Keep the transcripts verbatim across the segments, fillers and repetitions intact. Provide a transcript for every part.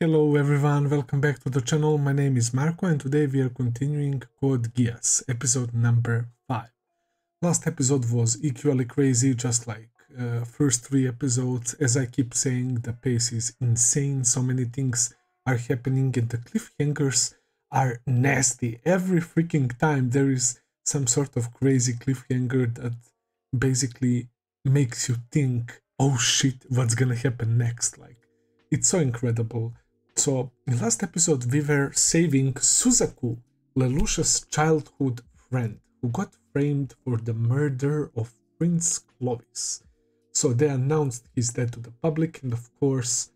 Hello everyone, welcome back to the channel. My name is Marco and today we are continuing Code Geass, episode number five. Last episode was equally crazy, just like uh, first three episodes. As I keep saying, the pace is insane, so many things are happening and the cliffhangers are nasty. Every freaking time there is some sort of crazy cliffhanger that basically makes you think, oh shit, what's gonna happen next? Like, it's so incredible. So, in last episode we were saving Suzaku, Lelouch's childhood friend, who got framed for the murder of Prince Clovis. So they announced his death to the public, and of course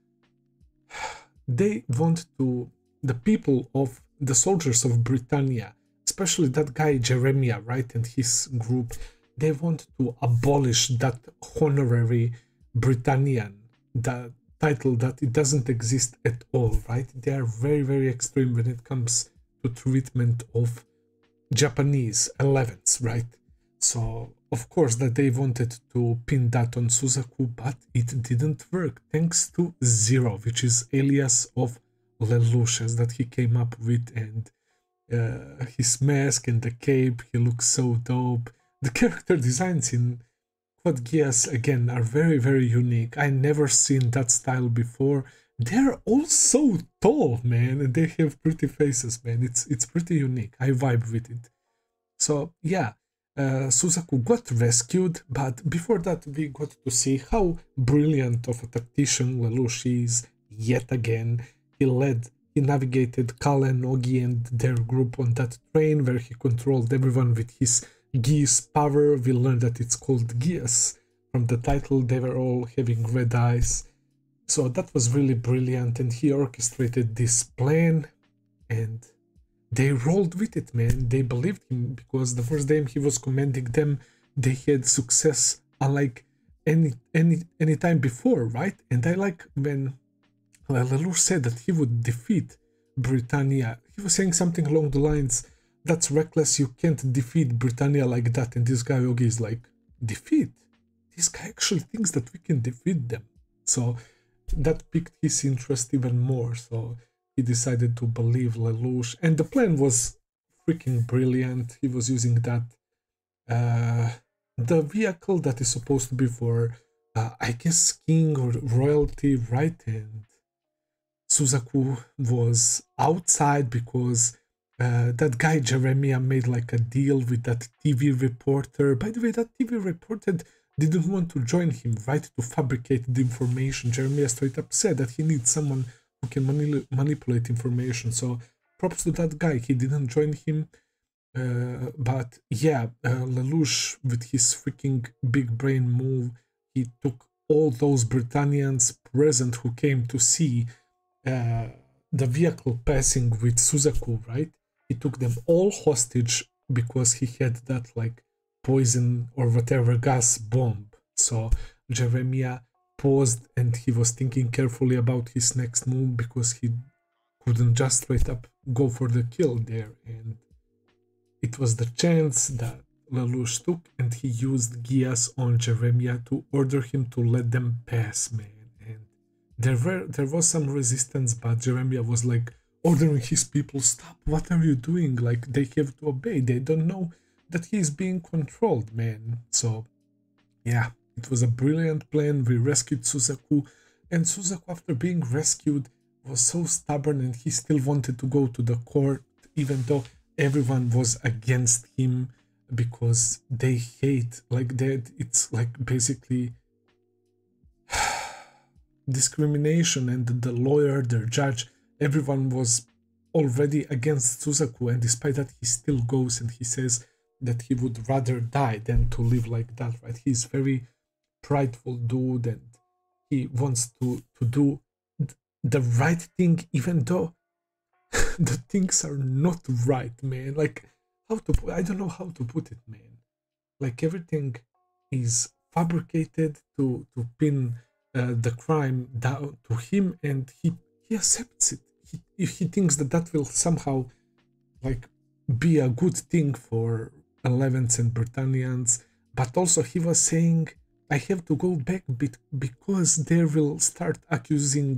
they want to, the people of, the soldiers of Britannia, especially that guy Jeremiah, right, and his group, they want to abolish that honorary Britannian, that title that it doesn't exist at all, right? They are very, very extreme when it comes to treatment of Japanese elevenths, right? So, of course, that they wanted to pin that on Suzaku, but it didn't work, thanks to Zero, which is alias of Lelouch, that he came up with, and uh, his mask and the cape, he looks so dope. The character designs in Code Geass, again, are very, very unique. I never seen that style before. They're all so tall, man, and they have pretty faces, man. It's it's pretty unique. I vibe with it. So, yeah, uh, Suzaku got rescued, but before that, we got to see how brilliant of a tactician Lelouch is yet again. He led, he navigated Kallen, Ogi, and their group on that train where he controlled everyone with his Geass power. We learned that it's called Geass from the title. They were all having red eyes, so that was really brilliant, and he orchestrated this plan and they rolled with it, man. They believed him because the first time he was commanding them they had success unlike any any any time before, right? And I like when Lelouch said that he would defeat Britannia, he was saying something along the lines, that's reckless, you can't defeat Britannia like that. And this guy Ogi is like, defeat? This guy actually thinks that we can defeat them. So that piqued his interest even more. So he decided to believe Lelouch. And the plan was freaking brilliant. He was using that, uh, the vehicle that is supposed to be for, uh, I guess, king or royalty, right? And Suzaku was outside because Uh, that guy Jeremiah made like a deal with that T V reporter. By the way, that T V reporter didn't want to join him, right, to fabricate the information. Jeremiah straight up said that he needs someone who can mani manipulate information. So props to that guy. He didn't join him. Uh, but yeah, uh, Lelouch, with his freaking big brain move, he took all those Britannians present who came to see uh, the vehicle passing with Suzaku, right? He took them all hostage because he had that like poison or whatever gas bomb. So Jeremiah paused and he was thinking carefully about his next move because he couldn't just straight up go for the kill there. And it was the chance that Lelouch took, and he used Geass on Jeremiah to order him to let them pass, man. And there were there was some resistance, but Jeremiah was like ordering his people, stop, what are you doing? Like, they have to obey, they don't know that he is being controlled, man. So, yeah, it was a brilliant plan. We rescued Suzaku, and Suzaku, after being rescued, was so stubborn, and he still wanted to go to the court, even though everyone was against him, because they hate, like, that. It's like, basically, discrimination, and the lawyer, their judge, everyone was already against Suzaku, and despite that he still goes and he says that he would rather die than to live like that, right? He's very prideful dude, and he wants to, to do the right thing even though the things are not right, man. Like, how to, I don't know how to put it, man. Like, everything is fabricated to, to pin uh, the crime down to him, and he He accepts it. He, if he thinks that that will somehow like be a good thing for elevenths and Britannians, but also he was saying, I have to go back bit because they will start accusing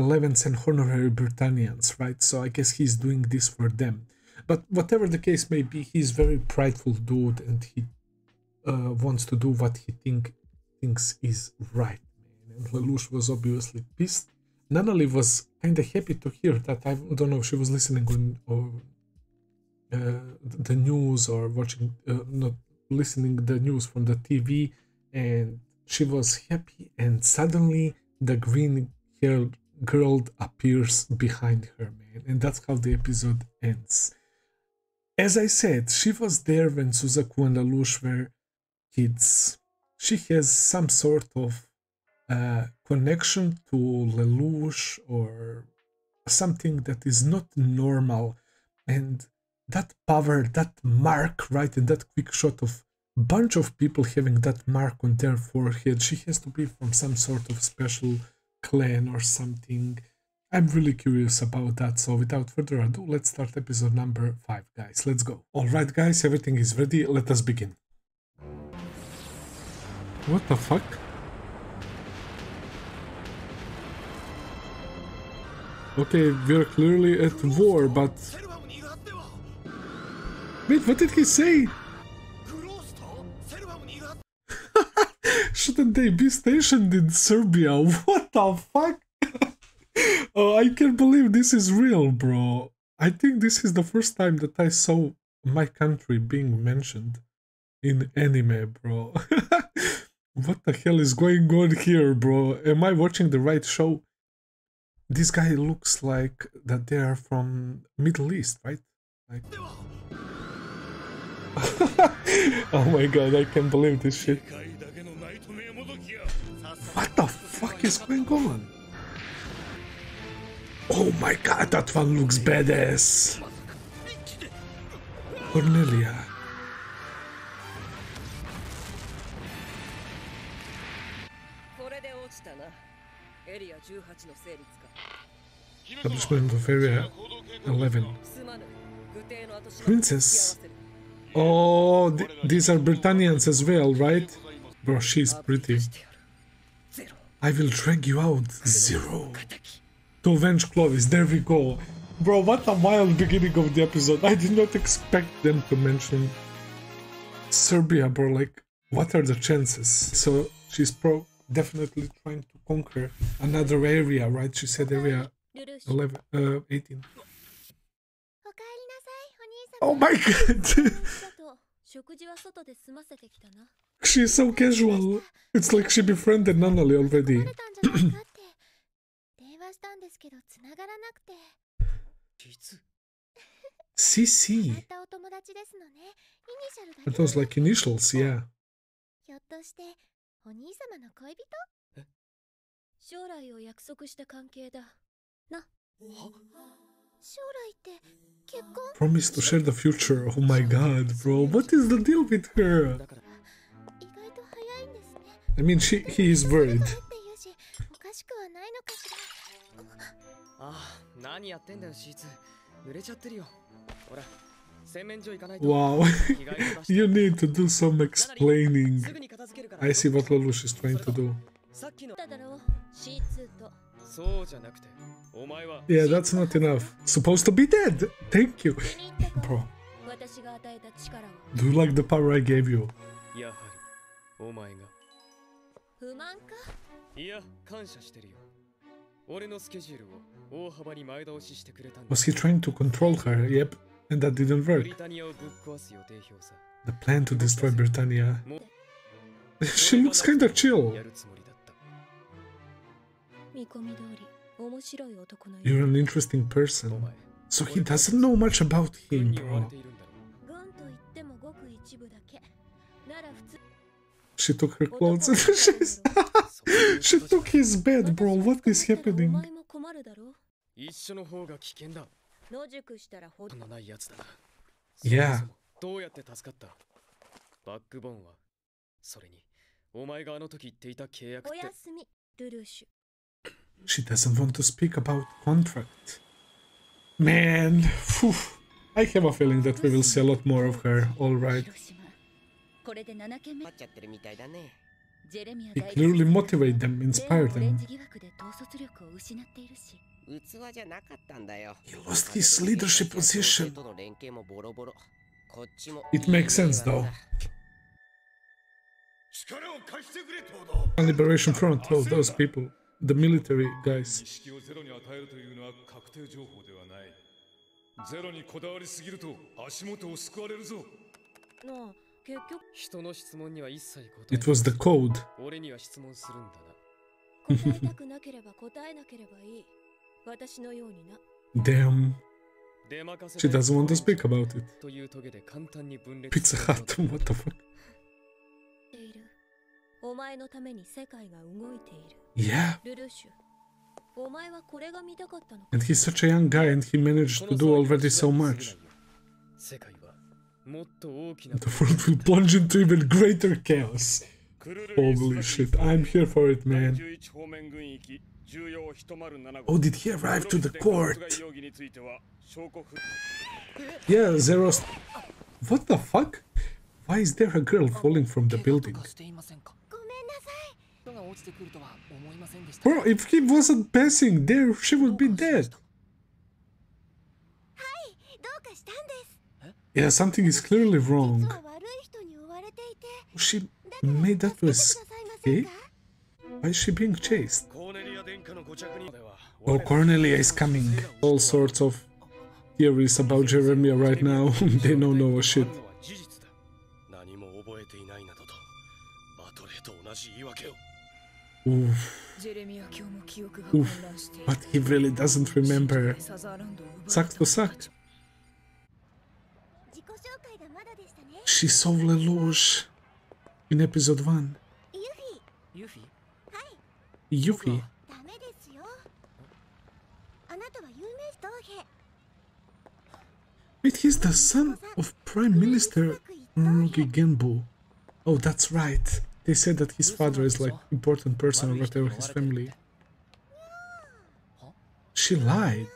eleventh and honorary Britannians, right? So I guess he's doing this for them. But whatever the case may be, he's a very prideful dude, and he uh, wants to do what he think, thinks is right. And Lelouch was obviously pissed. Nanali was kind of happy to hear that. I don't know if she was listening on, or uh, the news, or watching, uh, not listening the news from the T V, and she was happy, and suddenly the green-haired girl appears behind her, man, and that's how the episode ends. As I said, she was there when Suzaku and Lelouch were kids. She has some sort of uh, connection to Lelouch or something that is not normal, and that power, that mark, right, and that quick shot of bunch of people having that mark on their forehead. She has to be from some sort of special clan or something. I'm really curious about that, so without further ado, let's start episode number five, guys. Let's go. Alright, guys, everything is ready. Let us begin. What the fuck? Okay, we're clearly at war, but... Wait, what did he say? Shouldn't they be stationed in Serbia? What the fuck? Oh, I can't believe this is real, bro. I think this is the first time that I saw my country being mentioned in anime, bro. What the hell is going on here, bro? Am I watching the right show? This guy looks like that they are from Middle East, right? Like... Oh my god, I can't believe this shit. What the fuck is going on? Oh my god, that one looks badass! Cornelia. Establishment of Area eleven. Princess? Oh, th these are Britannians as well, right? Bro, she's pretty. I will drag you out, Zero. To avenge Clovis, there we go. Bro, what a wild beginning of the episode. I did not expect them to mention Serbia, bro. Like, what are the chances? So, she's pro definitely trying to conquer another area, right? She said area eleven, uh, eighteen. Oh my god! She's so casual. It's like she befriended Nanali already. C C. That was like initials, yeah. Promise to share the future. Oh my god, bro. What is the deal with her? I mean, she, he is worried. Wow. You need to do some explaining. I see what Lelouch is trying to do. Yeah, that's not enough. Supposed to be dead! Thank you! Bro. Do you like the power I gave you? Was he trying to control her? Yep. And that didn't work. The plan to destroy Britannia. She looks kinda chill. You're an interesting person. So he doesn't know much about him, bro. She took her clothes and she took his bed, bro. What is happening? Yeah. She doesn't want to speak about contract. Man, phew. I have a feeling that we will see a lot more of her, alright. It clearly motivated them, inspired them. He lost his leadership position. It makes sense, though. Liberation Front, all those people, the military guys. It was the code. Damn. She doesn't want to speak about it. Pizza Hut, what the fuck? Yeah. And he's such a young guy and he managed to do already so much. The world will plunge into even greater chaos. Holy shit, I'm here for it, man. Oh, did he arrive to the court? Yeah, Zeros. What the fuck? Why is there a girl falling from the building? Bro, if he wasn't passing there, she would be dead. Yeah, something is clearly wrong. She made that to escape? Why is she being chased? Oh, Cornelia is coming. All sorts of theories about Jeremiah right now. They don't know a shit. Oof. Oof. But he really doesn't remember. Sucks to suck. She saw Lelouch in episode one. Yuffie. Wait, he's the son of Prime Minister Genbu. Oh, that's right. They said that his father is like important person or whatever his family. She lied.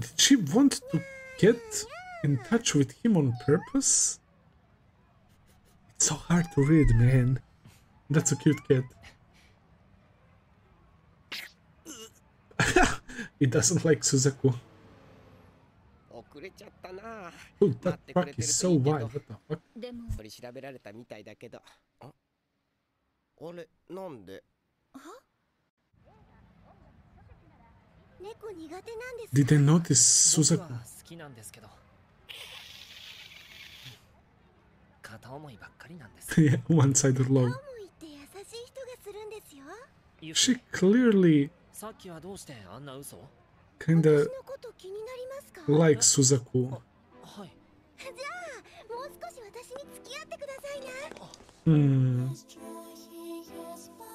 Did she want to get in touch with him on purpose? It's so hard to read, man. That's a cute cat. He doesn't like Suzaku. Oh, that truck is so wild, what the fuck? Did they notice Suzaku? Yeah, one-sided love. She clearly kinda likes Suzaku. Hmm.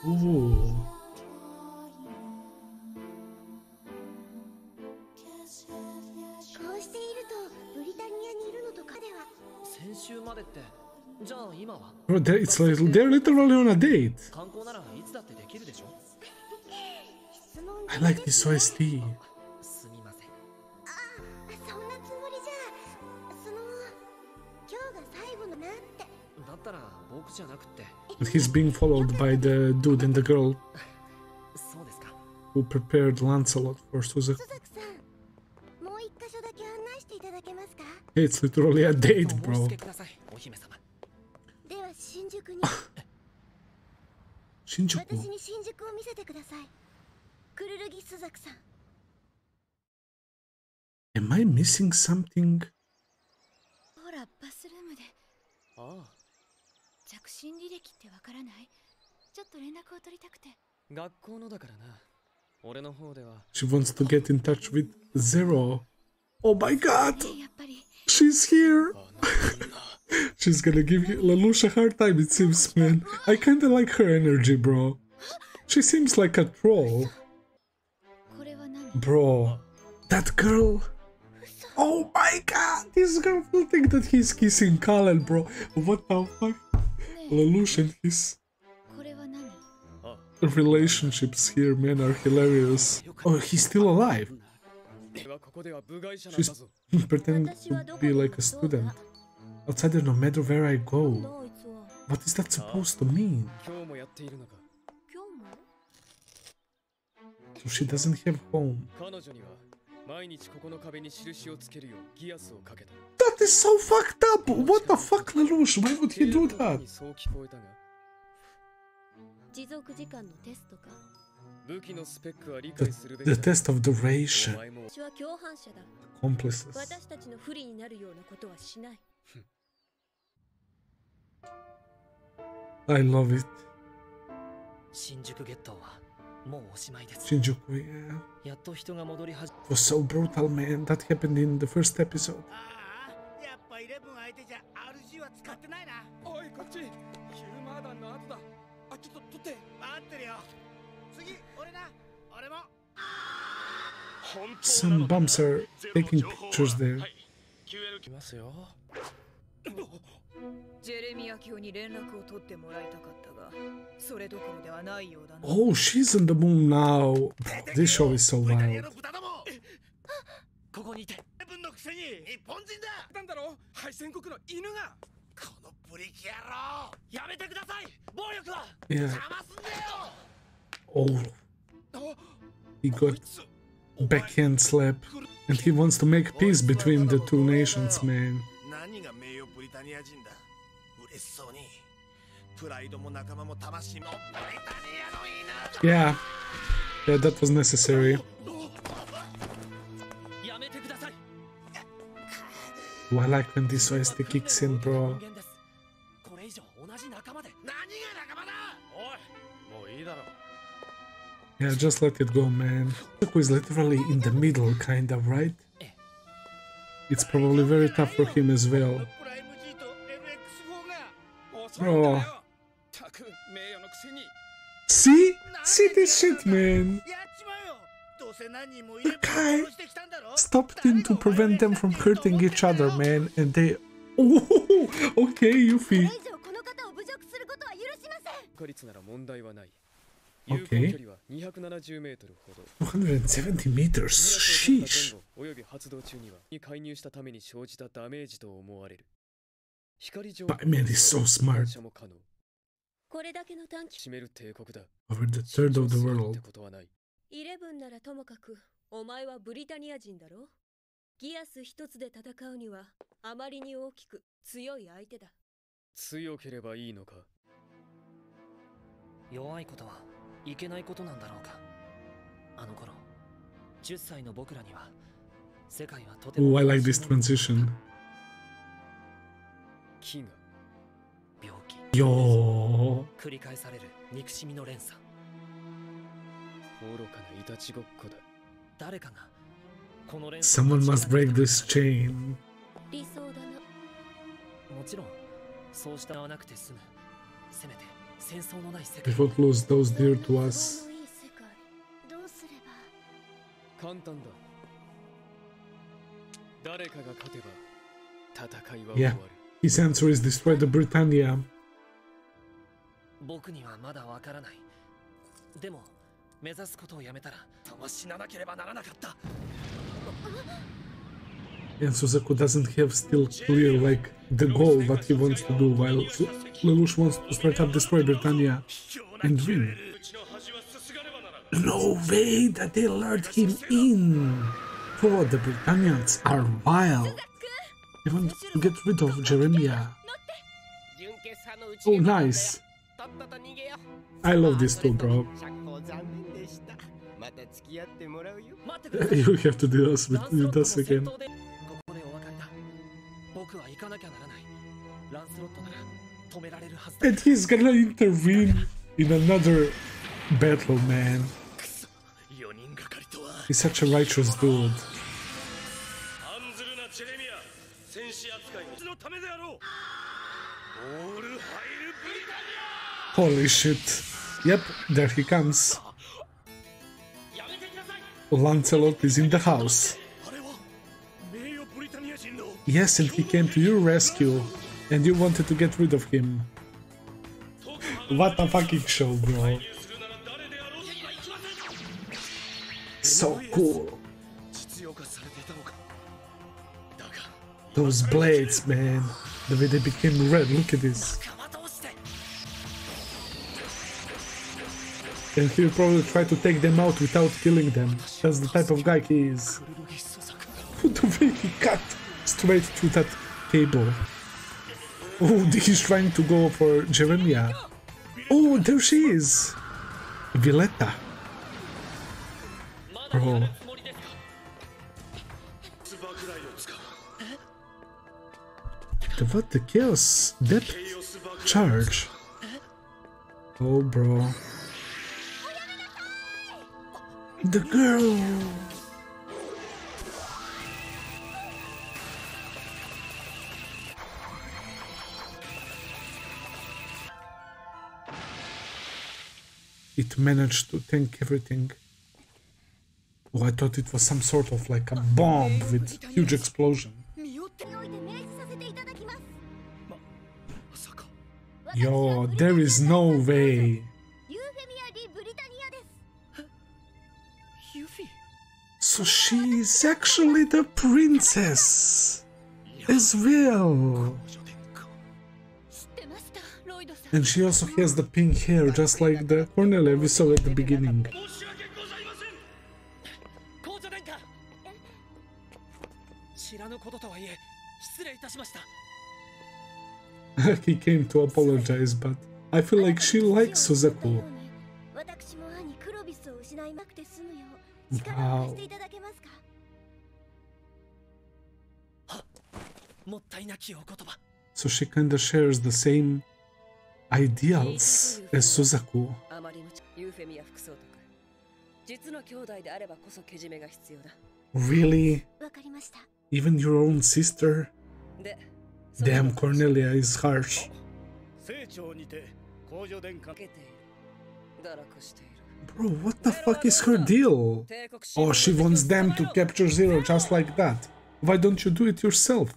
Ooh. Bro, they're, it's like, they're literally on a date. I like this O S T. But he's being followed by the dude and the girl who prepared Lancelot for Suzaku. Hey, it's literally a date, bro. Shinjuku. Am I missing something? She wants to get in touch with Zero. Oh my god! She's here! She's gonna give Lelouch a hard time, it seems, man. I kinda like her energy, bro. She seems like a troll. Bro, that girl... Oh my god, this girl will think that he's kissing Kallen, bro. What the fuck? Lelouch and his relationships here, man, are hilarious. Oh, he's still alive. She's pretending to be like a student. Outsider, no matter where I go. What is that supposed to mean? So she doesn't have home. That is so fucked up! What the fuck, Lelouch? Why would he do that? The, the test of duration. Accomplices. I love it. Shinjuku, yeah. It was so brutal, man. That happened in the first episode. Some bums are taking pictures there. Oh, she's on the moon now. This show is so wild. Yeah. Oh. He got backhand slap. And he wants to make peace between the two nations, man. Yeah, yeah, that was necessary. Oh, I like when this O S T kicks in, bro. Yeah, just let it go, man. Suzaku is literally in the middle, kind of, right? It's probably very tough for him as well. Bro. See? See this shit, man. The guy stopped in to prevent them from hurting each other, man, and they... Oh, okay, Yuffie. Okay. two hundred seventy meters, sheesh. Batman is so smart. Over the third of the world. Oh, I like this transition. Yo. Someone must break this chain. We won't lose those dear to us. Yeah, his answer is destroy the Britannia. And Suzaku doesn't have still clear, like, the goal that he wants to do, while Lelouch wants to straight up destroy Britannia and win. No way that they lured him in! For the Britannians are wild! They want to get rid of Jeremiah. Oh, nice! I love this too, bro. You have to deal with us again. And he's gonna intervene in another battle, man. He's such a righteous dude. Holy shit. Yep, there he comes. Lancelot is in the house. Yes, and he came to your rescue, and you wanted to get rid of him. What a fucking show, bro. So cool. Those blades, man. The way they became red, look at this. and he'll probably try to take them out without killing them. That's the type of guy he is. What the way he cut straight through that table. Oh, he's trying to go for Jeremiah. Oh, there she is! Viletta. Bro. What the chaos depth charge? Oh, bro. The girl. It managed to tank everything. Oh, I thought it was some sort of like a bomb with huge explosion. Yo, there is no way. So she is actually the princess as well. And she also has the pink hair, just like the Cornelia we saw at the beginning. He came to apologize, but I feel like she likes Suzaku. Wow. So she kinda shares the same ideals as Suzaku. Really? Even your own sister? Damn, Cornelia is harsh. Bro, what the fuck is her deal? Oh, she wants them to capture Zero just like that. Why don't you do it yourself?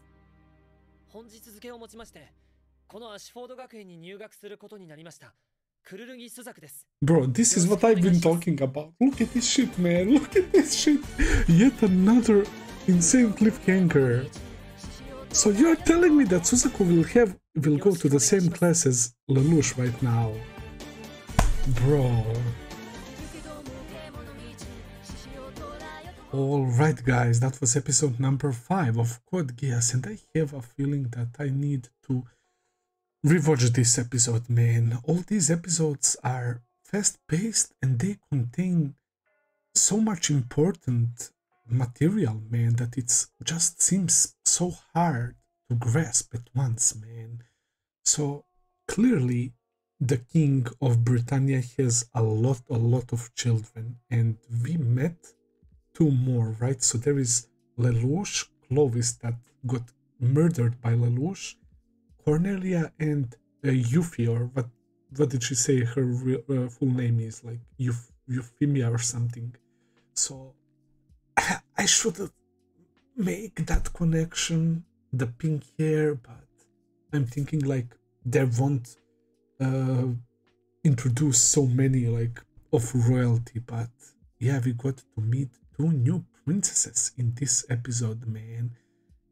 Bro, this is what I've been talking about. Look at this shit, man. Look at this shit. Yet another insane cliffhanger. So you're telling me that Suzaku will have will go to the same class as Lelouch right now. Bro. Alright guys, that was episode number five of Code Geass, and I have a feeling that I need to rewatch this episode, man. All these episodes are fast-paced and they contain so much important material, man, that it's just seems so hard to grasp at once, man. So clearly the king of Britannia has a lot a lot of children, and we met two more, right? So there is Lelouch, Clovis that got murdered by Lelouch, Cornelia, and uh, Yuffie, or what what did she say her uh, full name is, like Euf Euphemia or something. So I should make that connection, the pink hair, but I'm thinking like they won't uh, introduce so many like of royalty. But yeah, we got to meet two new princesses in this episode, man.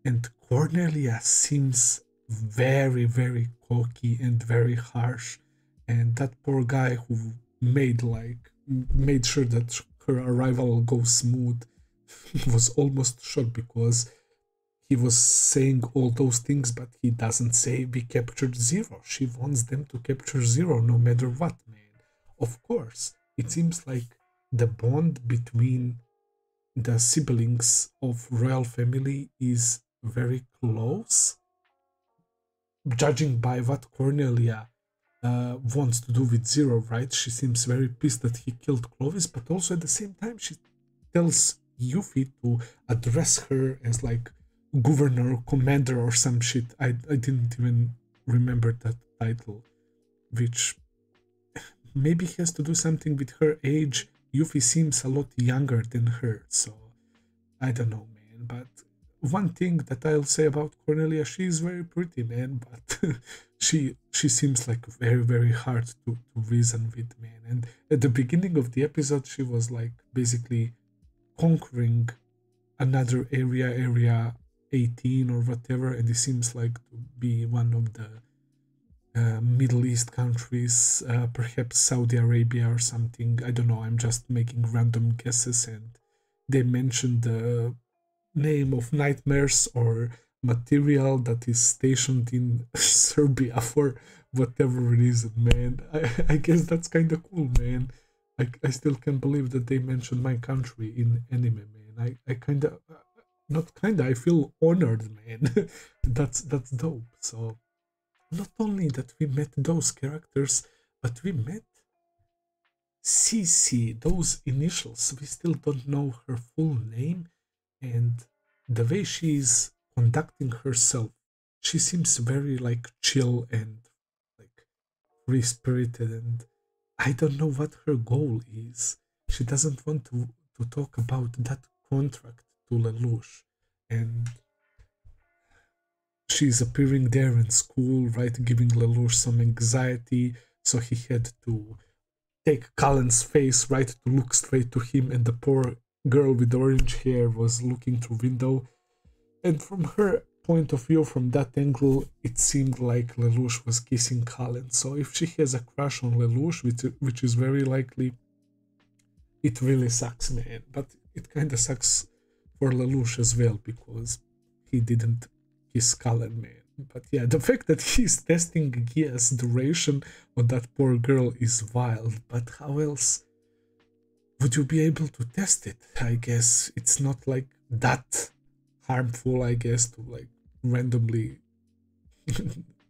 And Cornelia seems very, very cocky and very harsh. And that poor guy who made like made sure that her arrival goes smooth was almost shot because he was saying all those things, but he doesn't say we captured Zero. She wants them to capture Zero no matter what, man. Of course, it seems like the bond between the siblings of royal family is very close, judging by what Cornelia uh, wants to do with Zero, right? She seems very pissed that he killed Clovis, but also at the same time she tells Yuffie to address her as like governor or commander or some shit. I, I didn't even remember that title, which maybe has to do something with her age. Yuffie seems a lot younger than her, so I don't know, man. But one thing that I'll say about Cornelia, she is very pretty, man, but she she seems like very, very hard to, to reason with, man. And at the beginning of the episode she was like basically conquering another area, area eighteen or whatever, and it seems like to be one of the uh, Middle East countries, uh, perhaps Saudi Arabia or something. I don't know, I'm just making random guesses, and they mentioned the name of nightmares or material that is stationed in Serbia for whatever reason, man. I, I guess that's kind of cool, man. I, I still can't believe that they mentioned my country in anime, man. I, I kind of, not kind of, I feel honored, man. that's, that's dope. So, not only that we met those characters, but we met C C, those initials. We still don't know her full name, and the way she is conducting herself, she seems very like chill and like free-spirited, and I don't know what her goal is. She doesn't want to, to talk about that contract to Lelouch, and she's appearing there in school, right, giving Lelouch some anxiety, so he had to take Kallen's face, right, to look straight to him, and the poor girl with orange hair was looking through window. And from her point of view, from that angle, it seemed like Lelouch was kissing Kallen. So if she has a crush on Lelouch, which, which is very likely, it really sucks, man. But it kind of sucks for Lelouch as well, because he didn't kiss Kallen, man. But yeah, the fact that he's testing Geass duration on that poor girl is wild. But how else would you be able to test it? I guess it's not like that harmful, I guess, to like randomly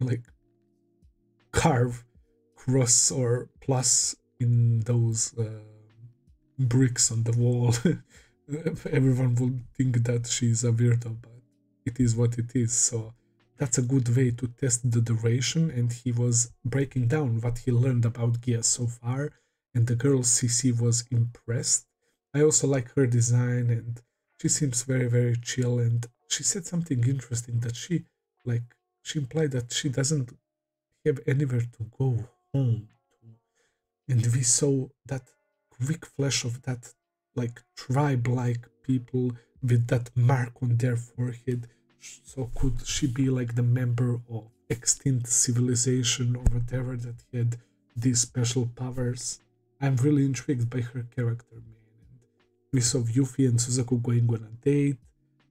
like carve cross or plus in those uh, bricks on the wall. Everyone would think that she's a weirdo, but it is what it is. So that's a good way to test the duration, and he was breaking down what he learned about Geass so far, and the girl C C was impressed. I also like her design, and she seems very, very chill, and she said something interesting that she, like, she implied that she doesn't have anywhere to go home to. And we saw that quick flash of that, like, tribe-like people with that mark on their forehead. So could she be, like, the member of extinct civilization or whatever that had these special powers? I'm really intrigued by her character, man. We saw Yuffie and Suzaku going on a date.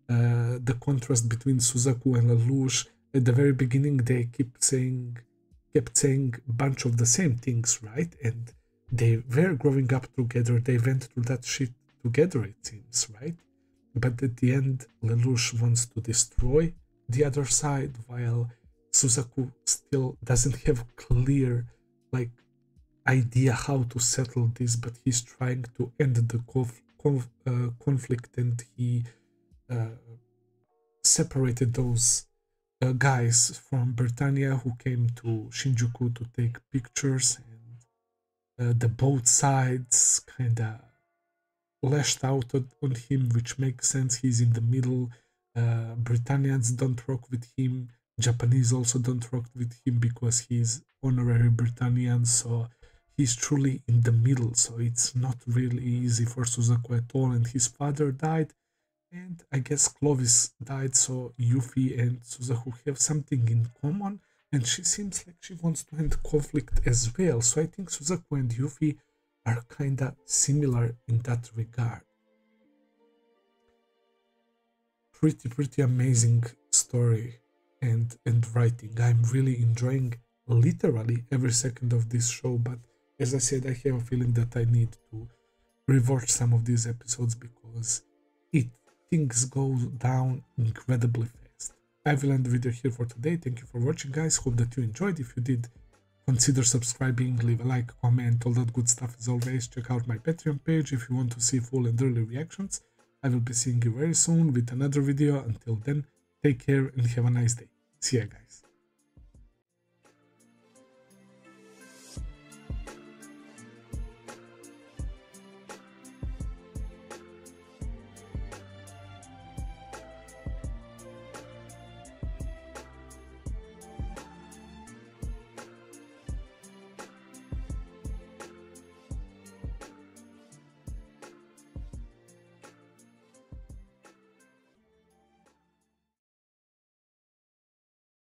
Uh, the contrast between Suzaku and Lelouch. At the very beginning, they kept saying, kept saying a bunch of the same things, right? And they were growing up together. They went through that shit together, it seems, right? But at the end, Lelouch wants to destroy the other side, while Suzaku still doesn't have clear, like, idea how to settle this, but he's trying to end the conflict. Conf uh, conflict and he uh, separated those uh, guys from Britannia who came to Shinjuku to take pictures, and uh, the both sides kinda lashed out on him, which makes sense. He's in the middle. uh, Britannians don't rock with him, Japanese also don't rock with him because he's honorary Britannian, so he's truly in the middle, so it's not really easy for Suzaku at all. And his father died, and I guess Clovis died, so Yuffie and Suzaku have something in common, and she seems like she wants to end conflict as well. So I think Suzaku and Yuffie are kinda similar in that regard. Pretty, pretty amazing story and, and writing. I'm really enjoying literally every second of this show, but as I said, I have a feeling that I need to rewatch some of these episodes because it things go down incredibly fast. I will end the video here for today. Thank you for watching, guys. Hope that you enjoyed. If you did, consider subscribing, leave a like, comment, all that good stuff. As always, check out my Patreon page if you want to see full and early reactions. I will be seeing you very soon with another video. Until then, take care and have a nice day. See ya, guys.